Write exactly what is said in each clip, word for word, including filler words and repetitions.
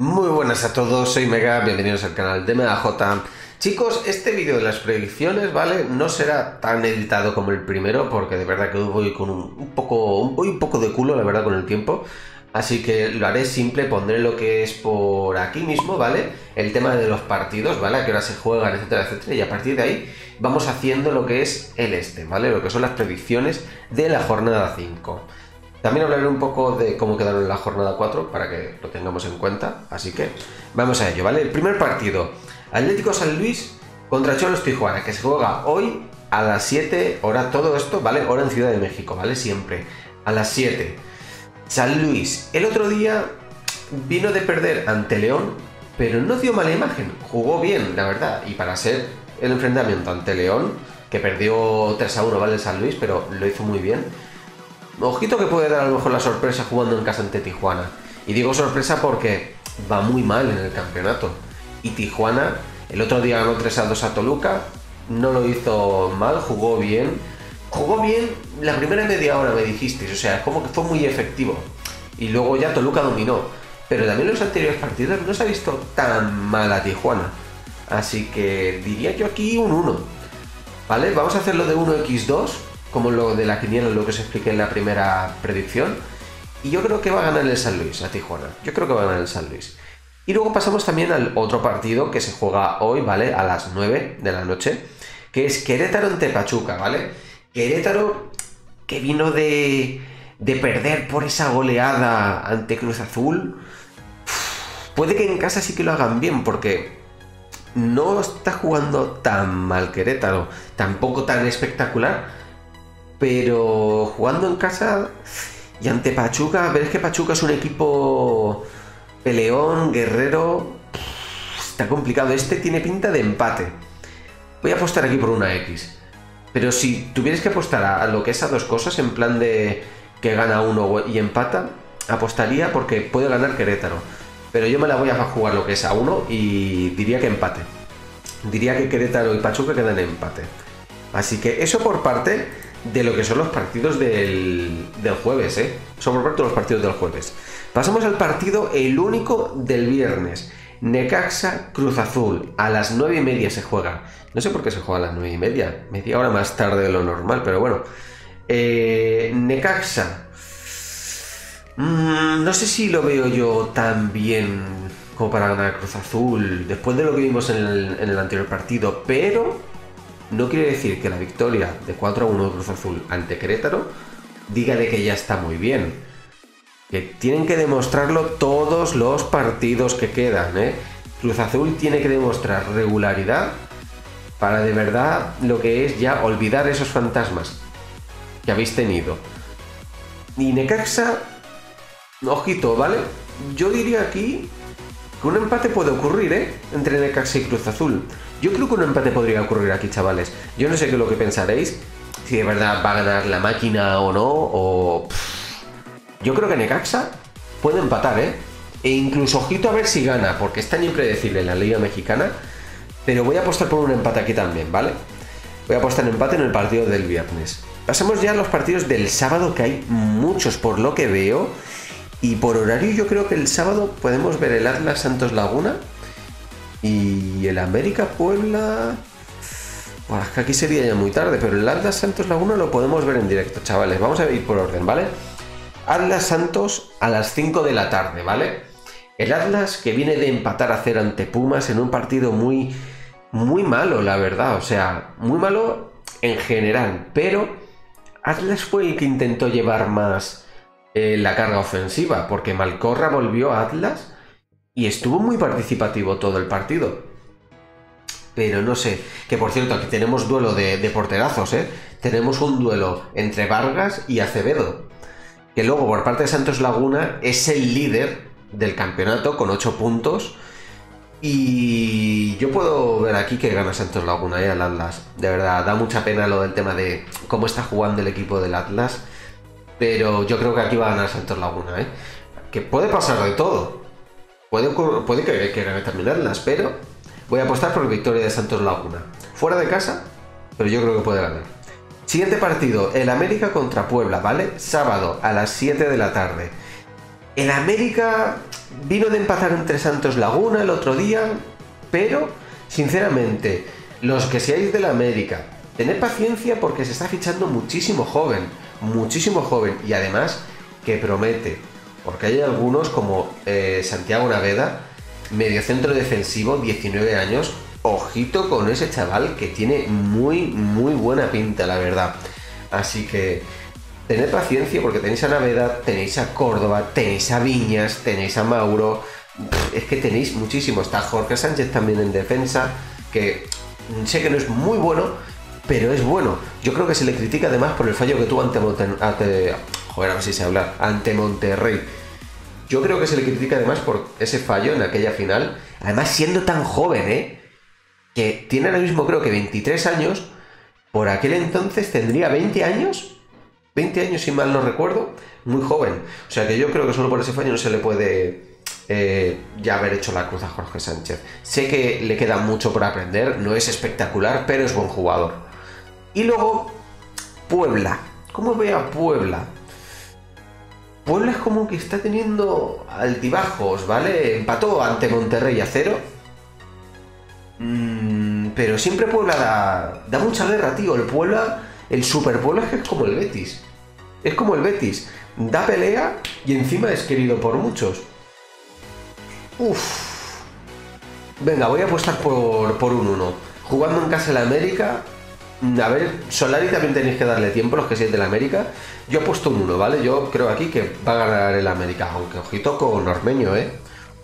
Muy buenas a todos, soy Mega, bienvenidos al canal de MegaJ. Chicos, este vídeo de las predicciones, ¿vale? No será tan editado como el primero, porque de verdad que voy con un, un poco voy un poco de culo, la verdad, con el tiempo. Así que lo haré simple, pondré lo que es por aquí mismo, ¿vale? El tema de los partidos, ¿vale? A qué hora se juegan, etcétera, etcétera. Y a partir de ahí vamos haciendo lo que es el este, ¿vale? Lo que son las predicciones de la jornada cinco. También hablaré un poco de cómo quedaron en la jornada cuatro para que lo tengamos en cuenta. Así que vamos a ello, ¿vale? El primer partido, Atlético San Luis contra Xolos Tijuana, que se juega hoy a las siete, hora todo esto, ¿vale? Hora en Ciudad de México, ¿vale? Siempre a las siete. San Luis, el otro día vino de perder ante León, pero no dio mala imagen, jugó bien, la verdad, y para ser el enfrentamiento ante León, que perdió tres a uno, ¿vale? San Luis, pero lo hizo muy bien. Ojito que puede dar a lo mejor la sorpresa jugando en casa ante Tijuana. Y digo sorpresa porque va muy mal en el campeonato. Y Tijuana el otro día ganó tres a dos a Toluca. No lo hizo mal, jugó bien. Jugó bien la primera media hora, me dijisteis. O sea, es como que fue muy efectivo. Y luego ya Toluca dominó. Pero también en los anteriores partidos no se ha visto tan mal a Tijuana. Así que diría yo aquí un uno. ¿Vale? Vamos a hacerlo de uno por dos. Como lo de la quiniela, lo que os expliqué en la primera predicción. Y yo creo que va a ganar el San Luis a Tijuana. Yo creo que va a ganar el San Luis. Y luego pasamos también al otro partido que se juega hoy, ¿vale? A las nueve de la noche. Que es Querétaro ante Pachuca, ¿vale? Querétaro que vino de, de perder por esa goleada ante Cruz Azul. Uf, puede que en casa sí que lo hagan bien porque no está jugando tan mal Querétaro. Tampoco tan espectacular. Pero jugando en casa y ante Pachuca, veréis que Pachuca es un equipo peleón, guerrero. Está complicado. Este tiene pinta de empate. Voy a apostar aquí por una X. Pero si tuvieras que apostar a lo que es a dos cosas, en plan de que gana uno y empata, apostaría porque puede ganar Querétaro. Pero yo me la voy a jugar lo que es a uno y diría que empate. Diría que Querétaro y Pachuca quedan en empate. Así que eso por parte de lo que son los partidos del, del jueves, ¿eh? Son por parte los partidos del jueves. Pasamos al partido, el único del viernes. Necaxa Cruz Azul. A las nueve y media se juega. No sé por qué se juega a las nueve y media. Media hora más tarde de lo normal, pero bueno. Eh, Necaxa. Mm, no sé si lo veo yo tan bien como para ganar Cruz Azul. Después de lo que vimos en el, en el anterior partido, pero no quiere decir que la victoria de cuatro a uno de Cruz Azul ante Querétaro diga de que ya está muy bien. Que tienen que demostrarlo todos los partidos que quedan, ¿eh? Cruz Azul tiene que demostrar regularidad para de verdad lo que es ya olvidar esos fantasmas que habéis tenido. Y Necaxa, ojito, ¿vale? Yo diría aquí que un empate puede ocurrir, ¿eh? Entre Necaxa y Cruz Azul. Yo creo que un empate podría ocurrir aquí, chavales. Yo no sé qué es lo que pensaréis. Si de verdad va a ganar la máquina o no. O pff. Yo creo que Necaxa puede empatar, ¿eh? E incluso ojito a ver si gana. Porque es tan impredecible en la Liga Mexicana. Pero voy a apostar por un empate aquí también, ¿vale? Voy a apostar en empate en el partido del viernes. Pasamos ya a los partidos del sábado, que hay muchos por lo que veo. Y por horario yo creo que el sábado podemos ver el Atlas Santos Laguna y el América Puebla. Bueno, es que aquí sería ya muy tarde, pero el Atlas Santos Laguna lo podemos ver en directo, chavales. Vamos a ir por orden, ¿vale? Atlas Santos a las cinco de la tarde, ¿vale? El Atlas que viene de empatar a cero ante Pumas en un partido muy, muy malo, la verdad. O sea, muy malo en general, pero Atlas fue el que intentó llevar más Eh, la carga ofensiva, porque Malcorra volvió a Atlas y estuvo muy participativo todo el partido. Pero no sé, que por cierto, aquí tenemos duelo de, de porterazos, ¿eh? Tenemos un duelo entre Vargas y Acevedo, que luego por parte de Santos Laguna es el líder del campeonato con ocho puntos. Y yo puedo ver aquí que gana Santos Laguna, ¿eh? Al Atlas. De verdad, da mucha pena lo del tema de cómo está jugando el equipo del Atlas. Pero yo creo que aquí va a ganar Santos Laguna, ¿eh? Que puede pasar de todo. Puede, puede que, que gane también Atlas, pero voy a apostar por victoria de Santos Laguna. Fuera de casa, pero yo creo que puede ganar. Siguiente partido, el América contra Puebla, ¿vale? Sábado a las siete de la tarde. El América vino de empatar entre Santos Laguna el otro día, pero sinceramente, los que seáis de la América, tened paciencia porque se está fichando muchísimo joven, muchísimo joven, y además que promete, porque hay algunos como eh, Santiago Naveda, mediocentro defensivo, diecinueve años, ojito con ese chaval que tiene muy, muy buena pinta, la verdad. Así que tened paciencia porque tenéis a Naveda, tenéis a Córdoba, tenéis a Viñas, tenéis a Mauro, es que tenéis muchísimo. Está Jorge Sánchez también en defensa, que sé que no es muy bueno, pero es bueno. Yo creo que se le critica además por el fallo que tuvo ante Monterrey. Joder, a ver si se habla. Ante Monterrey. Yo creo que se le critica además por ese fallo en aquella final. Además, siendo tan joven, ¿eh? Que tiene ahora mismo creo que veintitrés años. Por aquel entonces tendría veinte años. veinte años, si mal no recuerdo. Muy joven. O sea que yo creo que solo por ese fallo no se le puede... Eh, ya haber hecho la cruz a Jorge Sánchez. Sé que le queda mucho por aprender, no es espectacular, pero es buen jugador. Y luego, Puebla. ¿Cómo veo a Puebla? Puebla es como que está teniendo altibajos, ¿vale? Empató ante Monterrey a cero. Mm, pero siempre Puebla da, da mucha guerra, tío. El Puebla, el Super Puebla es como el Betis. Es como el Betis. Da pelea y encima es querido por muchos. Uff, venga, voy a apostar por, por un uno. Jugando en casa el América, a ver, Solari también tenéis que darle tiempo, los que seáis del América. Yo apuesto un uno, ¿vale? Yo creo aquí que va a ganar el América, aunque ojito con Ormeño, ¿eh?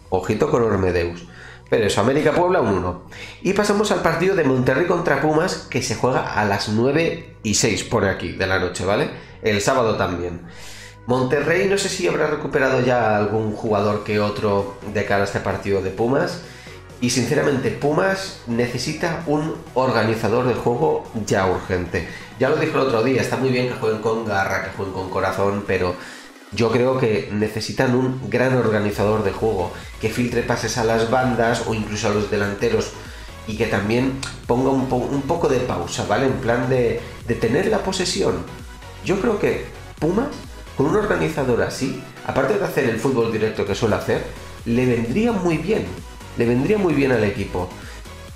Ojito con Ormedeus. Pero eso, América-Puebla un uno. Y pasamos al partido de Monterrey contra Pumas, que se juega a las nueve y seis por aquí de la noche, ¿vale? El sábado también. Monterrey no sé si habrá recuperado ya algún jugador que otro de cara a este partido de Pumas. Y sinceramente Pumas necesita un organizador de juego ya urgente. Ya lo dije el otro día, está muy bien que jueguen con garra, que jueguen con corazón, pero yo creo que necesitan un gran organizador de juego. Que filtre pases a las bandas o incluso a los delanteros y que también ponga un, po un poco de pausa, ¿vale? En plan de, de tener la posesión. Yo creo que Pumas... con un organizador así, aparte de hacer el fútbol directo que suele hacer, le vendría muy bien, le vendría muy bien al equipo.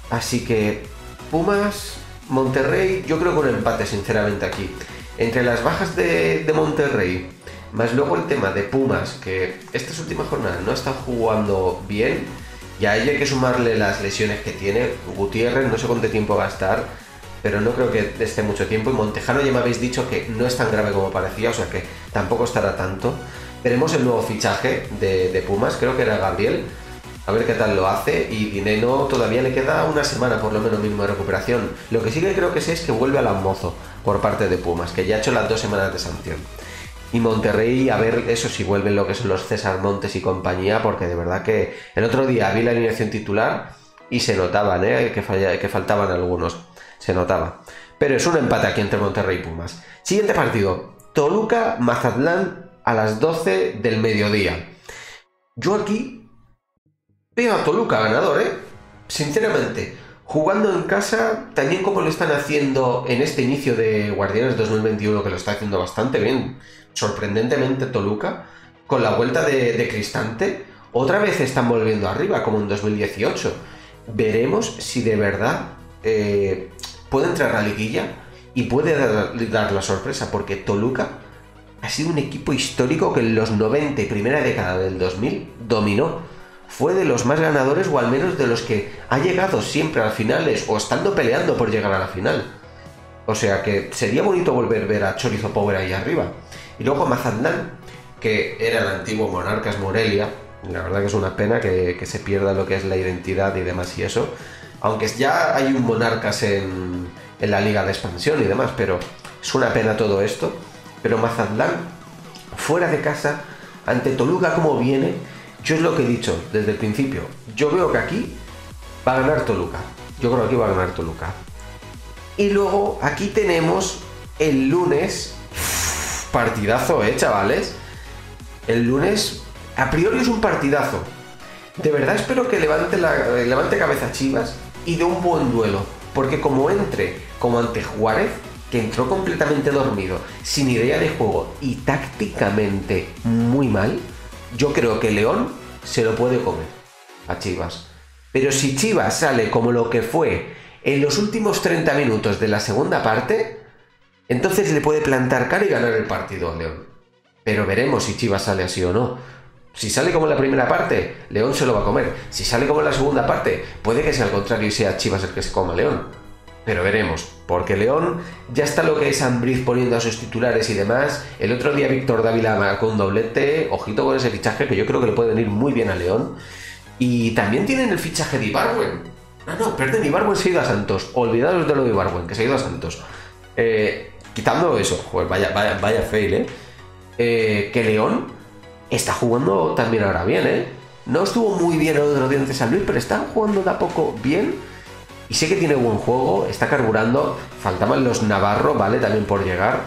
Así que Pumas, Monterrey, yo creo que un empate sinceramente aquí. Entre las bajas de, de Monterrey, más luego el tema de Pumas, que estas últimas jornadas no está jugando bien, y a ello hay que sumarle las lesiones que tiene. Gutiérrez, no sé cuánto tiempo va a estar, pero no creo que esté mucho tiempo, y Montejano ya me habéis dicho que no es tan grave como parecía, o sea que tampoco estará tanto. Tenemos el nuevo fichaje de, de Pumas, creo que era Gabriel, a ver qué tal lo hace, y Dineno todavía le queda una semana por lo menos mínimo de recuperación. Lo que sí que creo que sé es que vuelve al Ambozo por parte de Pumas, que ya ha hecho las dos semanas de sanción. Y Monterrey, a ver eso si vuelven lo que son los César Montes y compañía, porque de verdad que el otro día vi la alineación titular y se notaban, ¿eh? que, falla, que faltaban algunos. Se notaba. Pero es un empate aquí entre Monterrey y Pumas. Siguiente partido. Toluca, Mazatlán a las doce del mediodía. Yo aquí veo a Toluca ganador, ¿eh? Sinceramente. Jugando en casa, también como lo están haciendo en este inicio de Guardianes dos mil veintiuno, que lo está haciendo bastante bien. Sorprendentemente Toluca. Con la vuelta de, de Cristante. Otra vez están volviendo arriba, como en dos mil dieciocho. Veremos si de verdad... Eh, puede entrar a la liguilla y puede dar, dar la sorpresa, porque Toluca ha sido un equipo histórico que en los noventa y primera década del dos mil dominó. Fue de los más ganadores, o al menos de los que ha llegado siempre a las finales o estando peleando por llegar a la final. O sea que sería bonito volver a ver a Chorizo Power ahí arriba. Y luego Mazatlán, que era el antiguo Monarcas Morelia. La verdad que es una pena que, que se pierda lo que es la identidad y demás y eso. Aunque ya hay un Monarcas en, en la Liga de Expansión y demás, pero es una pena todo esto. Pero Mazatlán, fuera de casa, ante Toluca como viene, yo es lo que he dicho desde el principio. Yo veo que aquí va a ganar Toluca. Yo creo que aquí va a ganar Toluca. Y luego aquí tenemos el lunes. Partidazo, ¿eh, chavales? El lunes, a priori es un partidazo. De verdad espero que levante, la, levante cabeza Chivas y de un buen duelo, porque como entre, como ante Juárez, que entró completamente dormido, sin idea de juego y tácticamente muy mal, yo creo que León se lo puede comer a Chivas. Pero si Chivas sale como lo que fue en los últimos treinta minutos de la segunda parte, entonces le puede plantar cara y ganar el partido a León. Pero veremos si Chivas sale así o no. Si sale como en la primera parte, León se lo va a comer. Si sale como en la segunda parte, puede que sea al contrario y sea Chivas el que se coma a León. Pero veremos, porque León ya está lo que es Ambriz poniendo a sus titulares y demás. El otro día Víctor Dávila marcó un doblete. Ojito con ese fichaje, que yo creo que le puede venir muy bien a León. Y también tienen el fichaje de Ibargüen. Ah, no, perdón, Ibargüen se ha ido a Santos. Olvidaros de lo de Ibargüen, que se ha ido a Santos. Eh, quitando eso, pues vaya, vaya, vaya fail, ¿eh? ¿eh? Que León está jugando también ahora bien, ¿eh? No estuvo muy bien el otro día ante San Luis, pero está jugando de a poco bien. Y sé que tiene buen juego, está carburando. Faltaban los Navarro, ¿vale? También por llegar.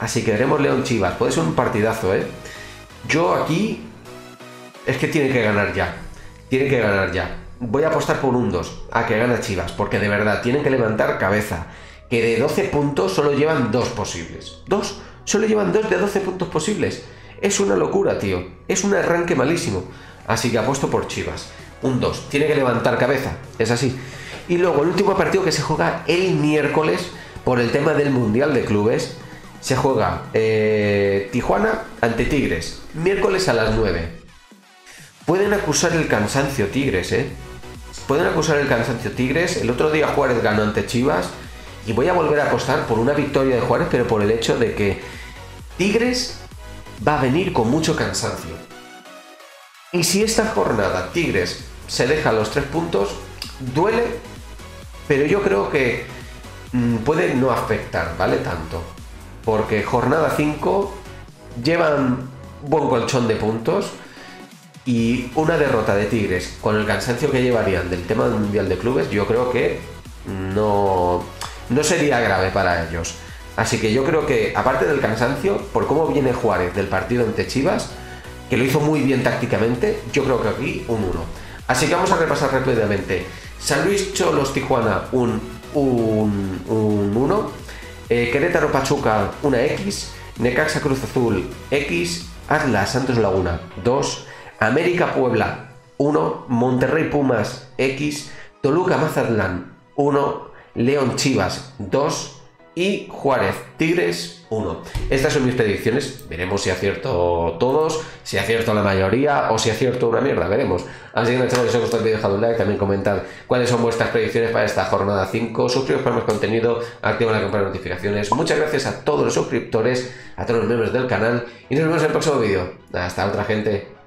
Así que veremos León Chivas. Puede ser un partidazo, ¿eh? Yo aquí... Es que tiene que ganar ya. Tiene que ganar ya. Voy a apostar por un dos, a que gana Chivas, porque de verdad tienen que levantar cabeza. Que de doce puntos solo llevan dos posibles. Dos, solo llevan dos de doce puntos posibles. Es una locura, tío. Es un arranque malísimo. Así que apuesto por Chivas. Un dos, tiene que levantar cabeza, es así. Y luego el último partido, que se juega el miércoles por el tema del Mundial de Clubes, se juega eh, Tijuana ante Tigres, miércoles a las nueve. Pueden acusar el cansancio Tigres, ¿eh? Pueden acusar el cansancio Tigres. El otro día Juárez ganó ante Chivas y voy a volver a apostar por una victoria de Juárez, pero por el hecho de que Tigres va a venir con mucho cansancio. Y si esta jornada Tigres se deja los tres puntos, duele, pero yo creo que puede no afectar, ¿vale? Tanto, porque jornada cinco llevan buen colchón de puntos. Y una derrota de Tigres, con el cansancio que llevarían del tema del Mundial de Clubes, yo creo que no, no sería grave para ellos. Así que yo creo que, aparte del cansancio, por cómo viene Juárez del partido ante Chivas, que lo hizo muy bien tácticamente, yo creo que aquí un uno. Así que vamos a repasar rápidamente. San Luis Xolos Tijuana, un uno. Eh, Querétaro Pachuca, una X. Necaxa Cruz Azul, X. Atlas Santos Laguna, dos. América Puebla, uno. Monterrey Pumas, X. Toluca Mazatlán, uno. León Chivas, dos. Y Juárez Tigres, uno. Estas son mis predicciones. Veremos si acierto todos, si acierto la mayoría o si acierto una mierda. Veremos. Así que nada, chavales, si os ha gustado el vídeo, dejad un like. También comentad cuáles son vuestras predicciones para esta jornada cinco. Suscribiros para más contenido. Activa la campana de notificaciones. Muchas gracias a todos los suscriptores, a todos los miembros del canal. Y nos vemos en el próximo vídeo. Hasta otra, gente.